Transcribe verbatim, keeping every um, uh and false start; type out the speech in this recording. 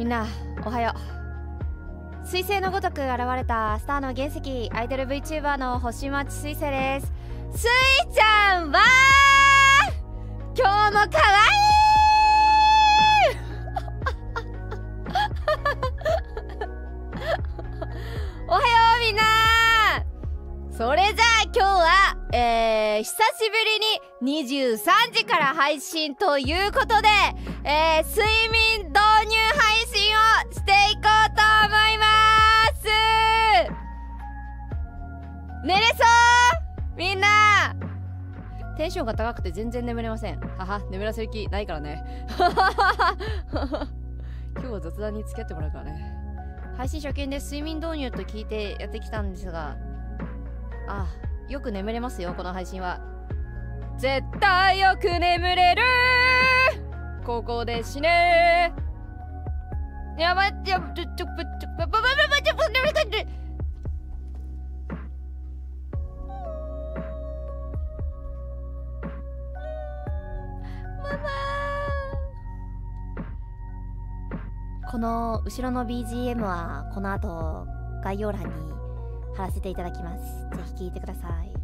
みんなおはよう。彗星のごとく現れたスターの原石、アイドル VTuber の星街彗星です。スイちゃんは今日もかわいいおはようみんな。それじゃあ今日はえー、久しぶりににじゅうさんじから配信ということで、えー、睡眠導入配信をしていこうと思います。寝れそうみんな。テンションが高くて全然眠れません。はは、眠らせる気ないからね今日は雑談に付き合ってもらうからね。配信初見で睡眠導入と聞いてやってきたんですが、ああ、よく眠れますよこの配信は。絶対よく眠れるここで死ねー。やばい、やばい、ちょちょちょちょちょちょちょ。ママ。この後ろの ビージーエム はこの後概要欄に貼らせていただきます。ぜひ聴いてください。